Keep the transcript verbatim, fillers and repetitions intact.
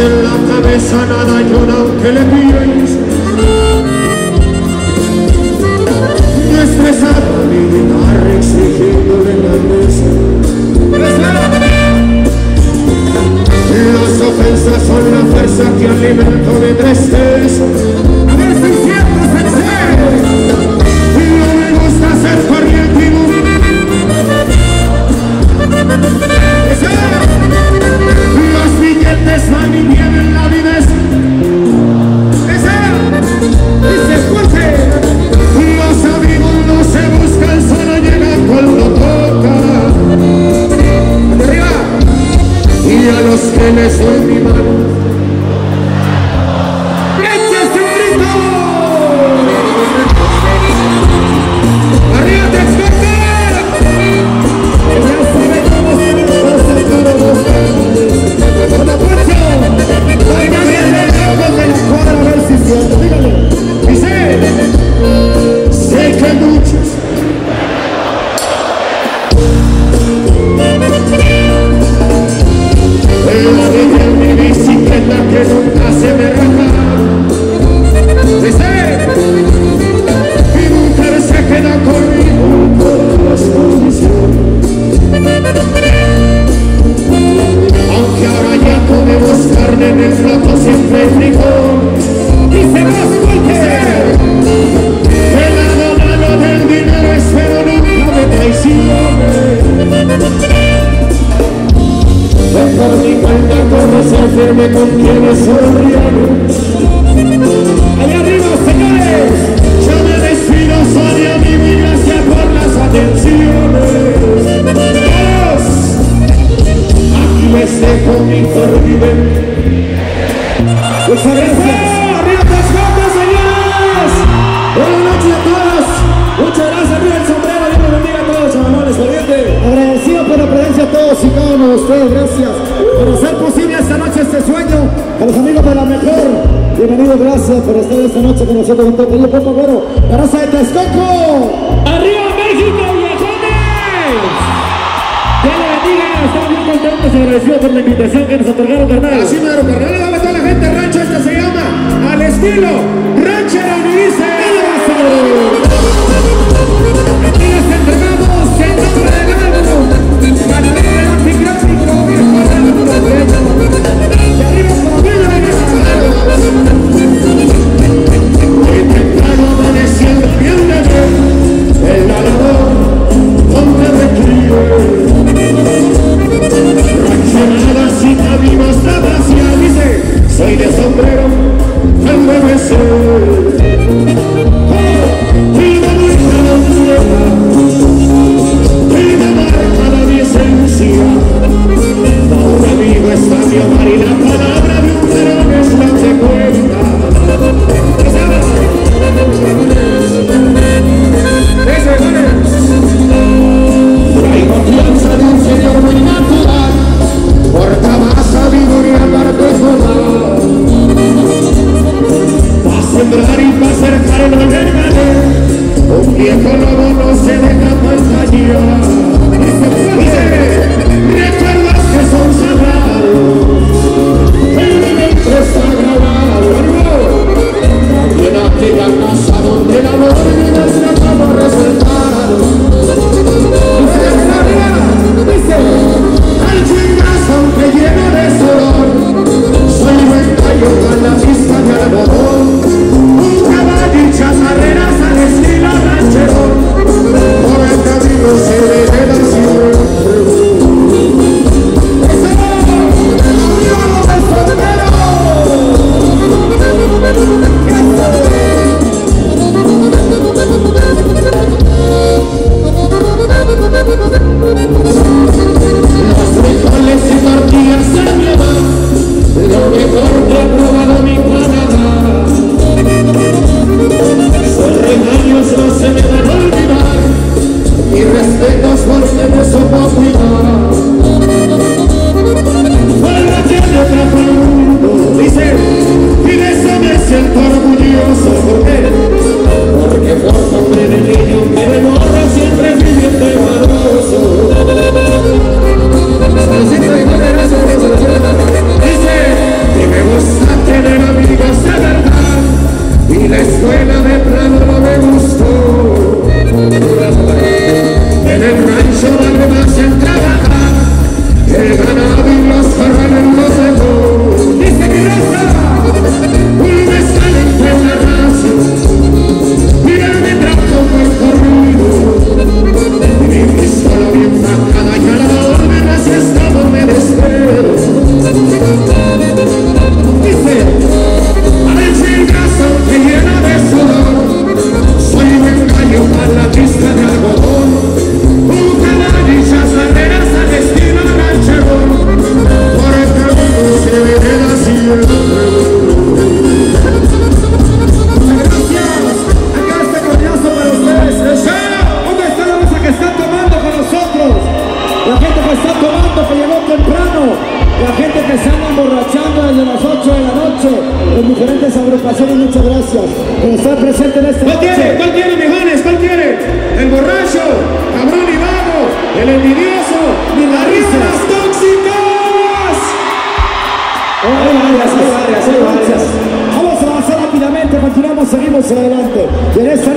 En la cabeza nada llora aunque le pides. Y estresado mi guitarra exigiéndole la mesa. Las ofensas son la fuerza que alimento mi tristeza. A ver si siento sentir. Y no me gusta ser corriente y van y vienen la vida es y se escuche. Los amigos no se buscan, solo llegan cuando toca. Arriba. Y a los que les doy mi mano, firme con quienes sonríen. Allá arriba, señores, yo me despido, soy a mi vida, gracias por las atenciones. Dios, aquí les dejo mi corriente. Muchas gracias. ¡Arriba, Texcoco, señores! Buenas noches a todos. Muchas gracias, arriba el sombrero. Dios les bendiga a todos, chavalones, corriente. Agradecido por la presencia a todos y cada uno de ustedes. Gracias por hacer posible esta noche este sueño. A los amigos de la mejor, bienvenidos, gracias por estar esta noche con nosotros junto con el Popo Güero, la raza de Texcoco. ¡Arriba México, viejones! ¡Que le bendigan! Estamos muy contentos y agradecidos por la invitación que nos otorgaron, carnal. Así me dieron, carnal. Le damos a toda la gente rancho. Esta se llama Al Estilo Ranchero, me dice. Aquí les entregamos el nombre de Galvo, Ganadero Anticrático, viejo. Y arriba como bien la venezolana. Y temprano amaneciendo bien de bien, el labrador donde recríe. Reaccionada si la viva está vacía, dice, soy de sombrero, tan debe ser. Y la marca la tierra, y la marca la licencia. Ahora vivo esta mi amar y la palabra de un verón es la que cuenta. Traigo crianza de un señor muy natural, porta más sabiduría para transformar, para sembrar y para acercar el verganero. Un viejo lobo no se deja pantallar. Recuerda que son sagrados, el elemento está grabado. También aquí la casa donde la voz de Dios la vamos a resaltar. Dice, al chingazo aunque lleno de sudor, soy venta y otra en la pista de algodón. Un caballo y chatarreras al estilo ranchero, por el camino se le ve. corazón y muchas gracias por estar presente en esta noche. ¿Cuál quiere? ¿Cuál quiere, Mijanes? ¿Cuál quiere? El borracho, cabrón y vago, el envidioso, mi nariz, las tóxicas. Ay, varias, hay varias, hay varias. Vamos a avanzar rápidamente, continuamos, seguimos adelante. Y en esta noche